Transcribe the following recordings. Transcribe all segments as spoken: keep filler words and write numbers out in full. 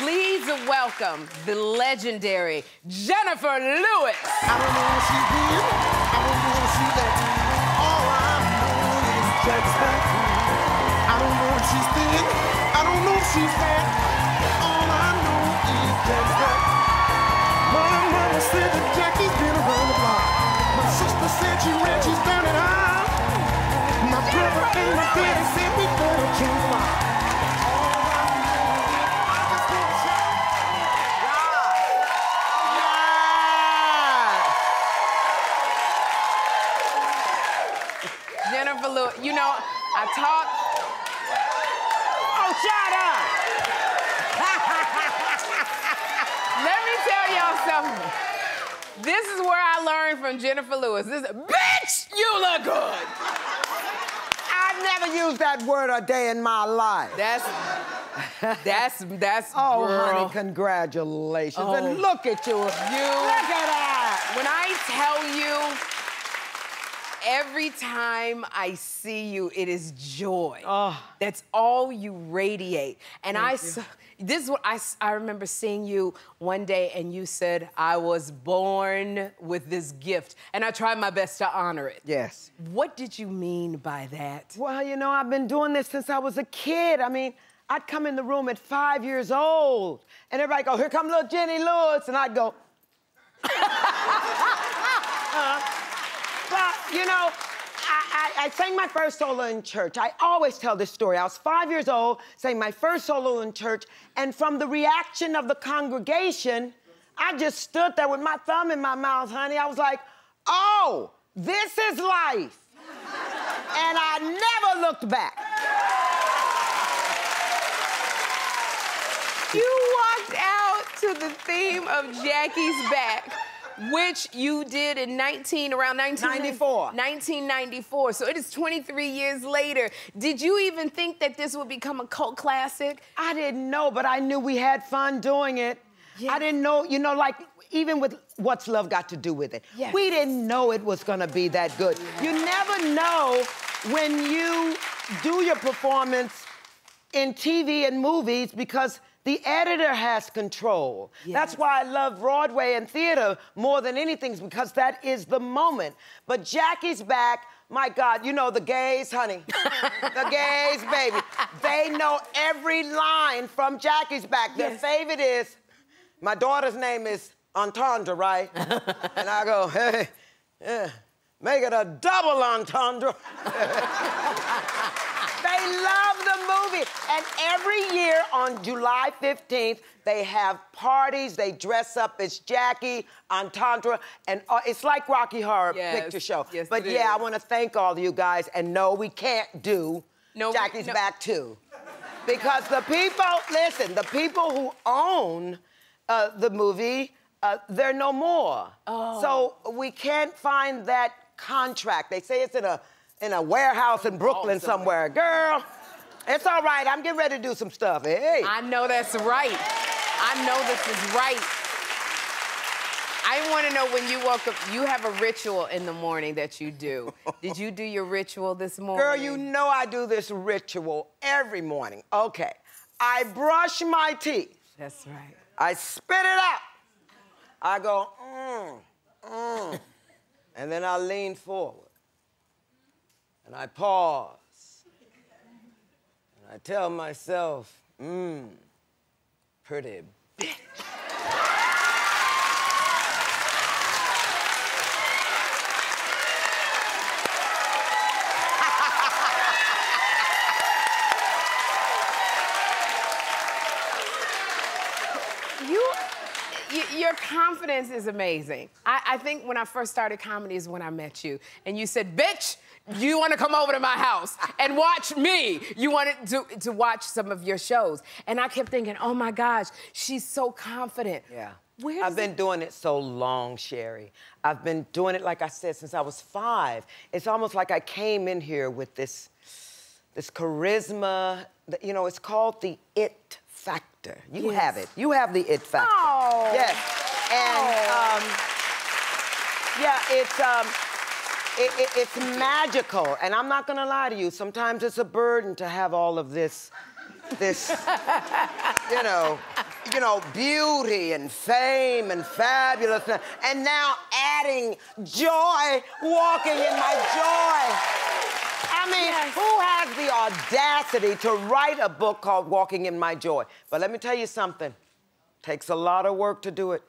Please welcome the legendary Jenifer Lewis. I don't know what she did. I don't know what she let me. All I know is Jackie's Back. I don't know if she's thin. I don't know if she's fat. All I know is Jackie's Back. My mama said that Jackie's been around the block. My sister said she ran, she's down and out. My brother and my daddy said we better change lives. You know, I talk. Oh, shut up! Let me tell y'all something. This is where I learned from Jenifer Lewis. This, bitch, you look good. I've never used that word a day in my life. That's, that's, that's. Oh, girl. Honey, congratulations! Oh. And look at you. You. Look at that. When I tell you. Every time I see you, it is joy. Oh. That's all you radiate. And Thank I, saw, this is what I, I remember seeing you one day, and you said, "I was born with this gift, and I tried my best to honor it." Yes. What did you mean by that? Well, you know, I've been doing this since I was a kid. I mean, I'd come in the room at five years old, and everybody go, "Here come little Jenny Lewis," and I'd go. uh-huh. Well, you know, I, I, I sang my first solo in church. I always tell this story. I was five years old, sang my first solo in church, and from the reaction of the congregation, I just stood there with my thumb in my mouth, honey. I was like, oh, this is life. And I never looked back. You walked out to the theme of Jackie's Back, which you did in nineteen, around nineteen ninety-four. nineteen ninety-four. So it is twenty-three years later. Did you even think that this would become a cult classic? I didn't know, but I knew we had fun doing it. Yes. I didn't know, you know, like, even with What's Love Got To Do With It? Yes. We didn't know it was gonna be that good. Yes. You never know when you do your performance in T V and movies, because the editor has control. Yes. That's why I love Broadway and theater more than anything, because that is the moment. But Jackie's Back, my God, you know, the gays, honey. The gays, baby. They know every line from Jackie's Back. Their yes. favorite is, my daughter's name is Entendre, right? And I go, hey, yeah, make it a double entendre. They love the movie. And every year on July fifteenth, they have parties. They dress up as Jackie, Entendre, and uh, it's like Rocky Horror yes. Picture Show. Yes, but yeah, is. I want to thank all of you guys. And no, we can't do no, Jackie's no. Back two. Because the people, listen, the people who own uh, the movie, uh, they're no more. Oh. So we can't find that contract. They say it's in a in a warehouse in Brooklyn oh, somewhere. somewhere. Girl, it's all right. I'm getting ready to do some stuff. Hey. I know that's right. I know this is right. I want to know, when you woke up, you have a ritual in the morning that you do. Did you do your ritual this morning? Girl, you know I do this ritual every morning. Okay. I brush my teeth. That's right. I spit it out. I go, mm, mm. And then I lean forward. And I pause, and I tell myself, mmm, pretty bitch. you, you, your confidence is amazing. I, I think when I first started comedy is when I met you, and you said, bitch, you want to come over to my house and watch me. You wanted to, to watch some of your shows. And I kept thinking, oh, my gosh, she's so confident. Yeah. Where's I've been it? doing it so long, Sherry. I've been doing it, like I said, since I was five. It's almost like I came in here with this, this charisma. That, you know, it's called the it factor. You yes. have it. You have the it factor. Oh. Yes. And, um, yeah, it's... Um, It, it, it's magical, and I'm not gonna lie to you. Sometimes it's a burden to have all of this, this, you know, you know, beauty and fame and fabulous, and now adding joy, walking in my joy. I mean, yes. Who has the audacity to write a book called Walking in My Joy? But let me tell you something. Takes a lot of work to do it.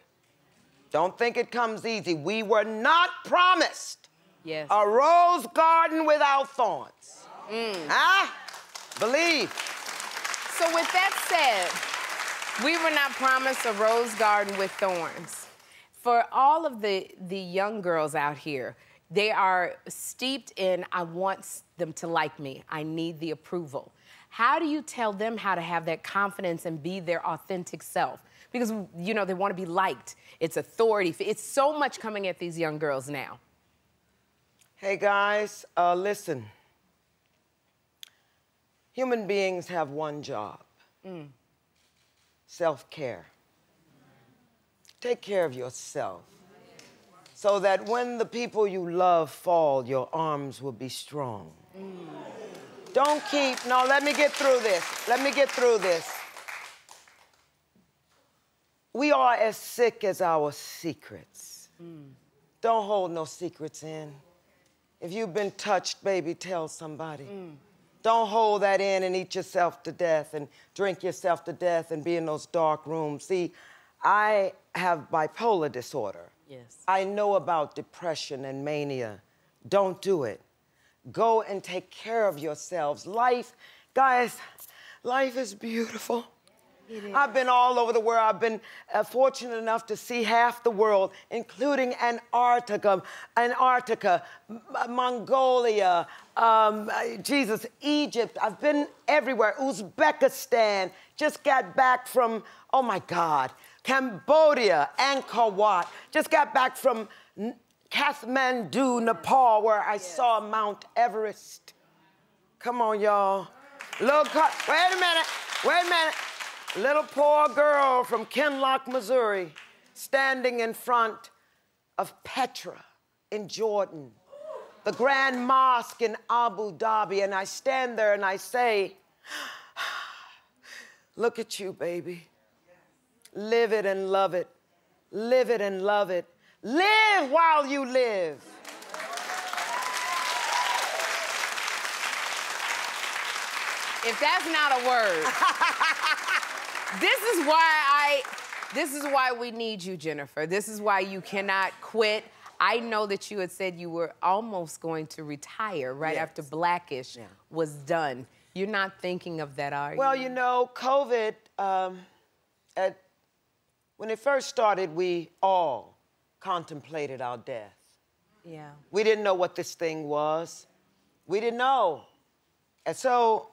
Don't think it comes easy. We were not promised yes. a rose garden without thorns. Mm. Huh? Believe. So with that said, we were not promised a rose garden with thorns. For all of the, the young girls out here, they are steeped in, I want them to like me. I need the approval. How do you tell them how to have that confidence and be their authentic self? Because, you know, they want to be liked. It's authority. It's so much coming at these young girls now. Hey, guys, uh, listen. Human beings have one job. Mm. Self-care. Take care of yourself. So that when the people you love fall, your arms will be strong. Mm. Don't keep, no, let me get through this. Let me get through this. We are as sick as our secrets. Mm. Don't hold no secrets in. If you've been touched, baby, tell somebody. Mm. Don't hold that in and eat yourself to death and drink yourself to death and be in those dark rooms. See, I have bipolar disorder. Yes. I know about depression and mania. Don't do it. Go and take care of yourselves. Life, guys, life is beautiful. It is. I've been all over the world. I've been uh, fortunate enough to see half the world, including Antarctica, Antarctica, M Mongolia, um, Jesus, Egypt. I've been everywhere. Uzbekistan. Just got back from, oh, my God. Cambodia, Angkor Wat. Just got back from Kathmandu, Nepal, where I yes. saw Mount Everest. Come on, y'all. Little car wait a minute, wait a minute. Little poor girl from Kenlock, Missouri, standing in front of Petra in Jordan, the Grand Mosque in Abu Dhabi, and I stand there and I say, look at you, baby. Live it and love it. Live it and love it. Live while you live. If that's not a word. This is why I, this is why we need you, Jenifer. This is why you cannot quit. I know that you had said you were almost going to retire right yes. after Black-ish yeah. was done. You're not thinking of that, are you? Well, you know, COVID, um, at when it first started, we all contemplated our death. Yeah. We didn't know what this thing was. We didn't know. And so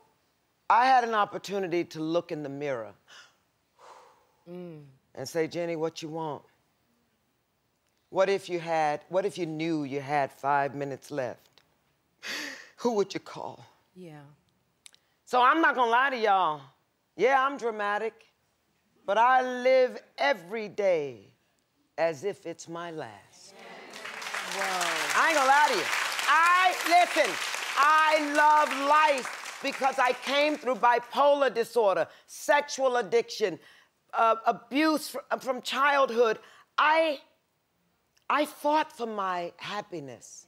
I had an opportunity to look in the mirror mm. and say, Jenny, what you want? What if you had, what if you knew you had five minutes left? Who would you call? Yeah. So I'm not gonna lie to y'all. Yeah, I'm dramatic. But I live every day as if it's my last. Whoa. I ain't gonna lie to you. I, listen, I love life because I came through bipolar disorder, sexual addiction, uh, abuse fr from childhood. I, I fought for my happiness.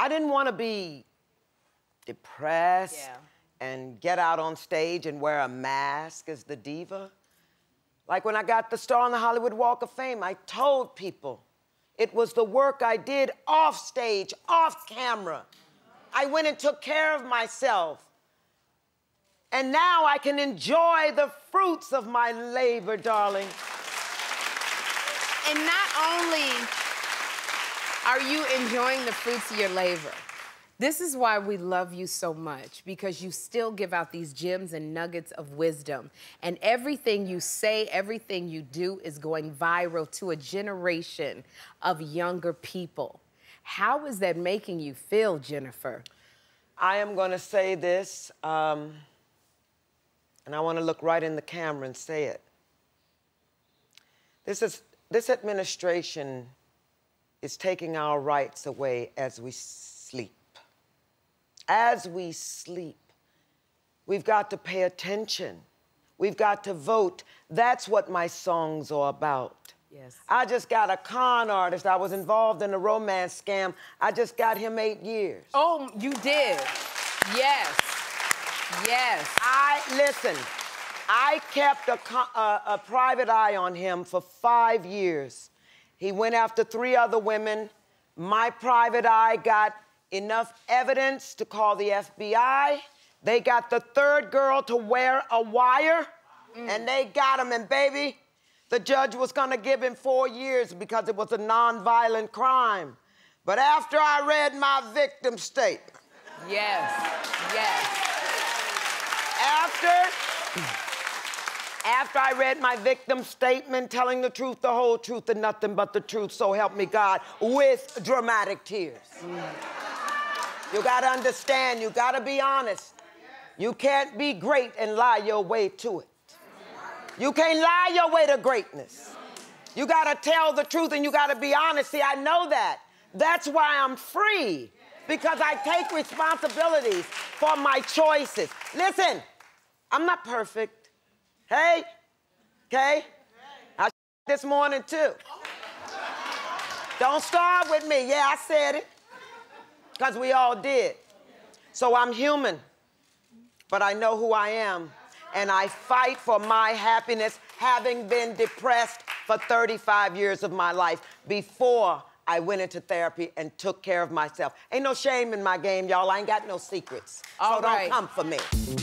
I didn't want to be depressed yeah. and get out on stage and wear a mask as the diva. Like when I got the star on the Hollywood Walk of Fame, I told people it was the work I did off stage, off camera. I went and took care of myself. And now I can enjoy the fruits of my labor, darling. And not only are you enjoying the fruits of your labor, this is why we love you so much, because you still give out these gems and nuggets of wisdom. And everything you say, everything you do is going viral to a generation of younger people. How is that making you feel, Jenifer? I am going to say this, um, and I want to look right in the camera and say it. This is, this administration is taking our rights away as we sleep. As we sleep, we've got to pay attention. We've got to vote. That's what my songs are about. Yes. I just got a con artist. I was involved in a romance scam. I just got him eight years. Oh, you did. Yes. Yes. I, listen, I kept a, con, a, a private eye on him for five years. He went after three other women. My private eye got enough evidence to call the F B I. They got the third girl to wear a wire, mm. and they got him. And baby, the judge was gonna give him four years because it was a non-violent crime. But after I read my victim statement. Yes, yes. After, after I read my victim statement, telling the truth, the whole truth, and nothing but the truth, so help me God, with dramatic tears. Mm. You gotta understand, you gotta be honest. You can't be great and lie your way to it. You can't lie your way to greatness. You gotta tell the truth and you gotta be honest. See, I know that. That's why I'm free, because I take responsibilities for my choices. Listen, I'm not perfect. Hey, okay? I shit this morning too. Don't start with me. Yeah, I said it. Because we all did. So I'm human, but I know who I am. And I fight for my happiness, having been depressed for thirty-five years of my life before I went into therapy and took care of myself. Ain't no shame in my game, y'all. I ain't got no secrets. All right. So don't come for me.